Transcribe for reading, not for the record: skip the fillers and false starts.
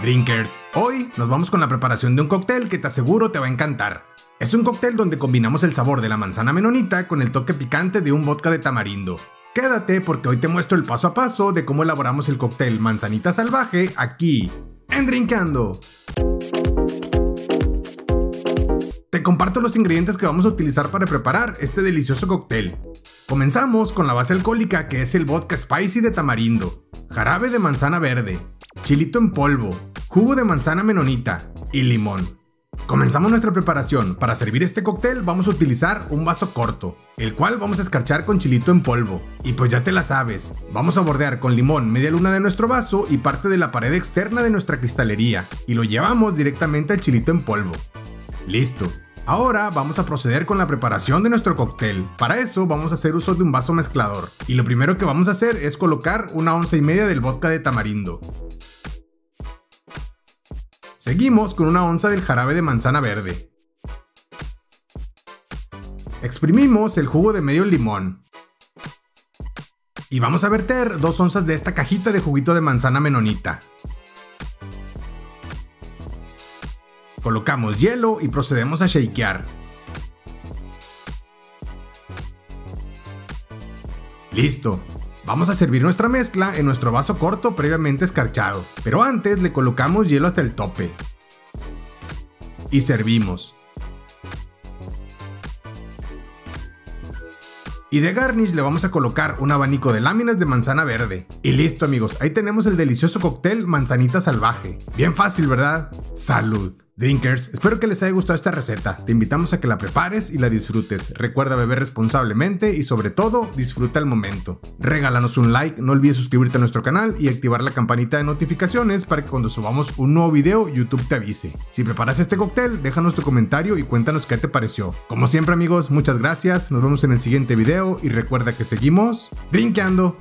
Drinkers, hoy nos vamos con la preparación de un cóctel que te aseguro te va a encantar. Es un cóctel donde combinamos el sabor de la manzana menonita con el toque picante de un vodka de tamarindo. Quédate porque hoy te muestro el paso a paso de cómo elaboramos el cóctel manzanita salvaje aquí, en Drinkando. Te comparto los ingredientes que vamos a utilizar para preparar este delicioso cóctel. Comenzamos con la base alcohólica que es el vodka spicy de tamarindo, jarabe de manzana verde, chilito en polvo, jugo de manzana menonita y limón. Comenzamos nuestra preparación. Para servir este cóctel vamos a utilizar un vaso corto, el cual vamos a escarchar con chilito en polvo. Y pues ya te la sabes, vamos a bordear con limón media luna de nuestro vaso y parte de la pared externa de nuestra cristalería y lo llevamos directamente al chilito en polvo. Listo. Ahora vamos a proceder con la preparación de nuestro cóctel. Para eso vamos a hacer uso de un vaso mezclador y lo primero que vamos a hacer es colocar una onza y media del vodka de tamarindo. Seguimos con una onza del jarabe de manzana verde. Exprimimos el jugo de medio limón. Y vamos a verter 2 onzas de esta cajita de juguito de manzana menonita. Colocamos hielo y procedemos a shakear. Listo. Vamos a servir nuestra mezcla en nuestro vaso corto previamente escarchado, pero antes le colocamos hielo hasta el tope. Y servimos. Y de garnish le vamos a colocar un abanico de láminas de manzana verde. Y listo amigos, ahí tenemos el delicioso cóctel manzanita salvaje. Bien fácil, ¿verdad? ¡Salud! Drinkers, espero que les haya gustado esta receta. Te invitamos a que la prepares y la disfrutes. Recuerda beber responsablemente y sobre todo, disfruta el momento. Regálanos un like, no olvides suscribirte a nuestro canal y activar la campanita de notificaciones para que cuando subamos un nuevo video, YouTube te avise. Si preparas este cóctel, déjanos tu comentario y cuéntanos qué te pareció. Como siempre amigos, muchas gracias, nos vemos en el siguiente video y recuerda que seguimos Drinkando.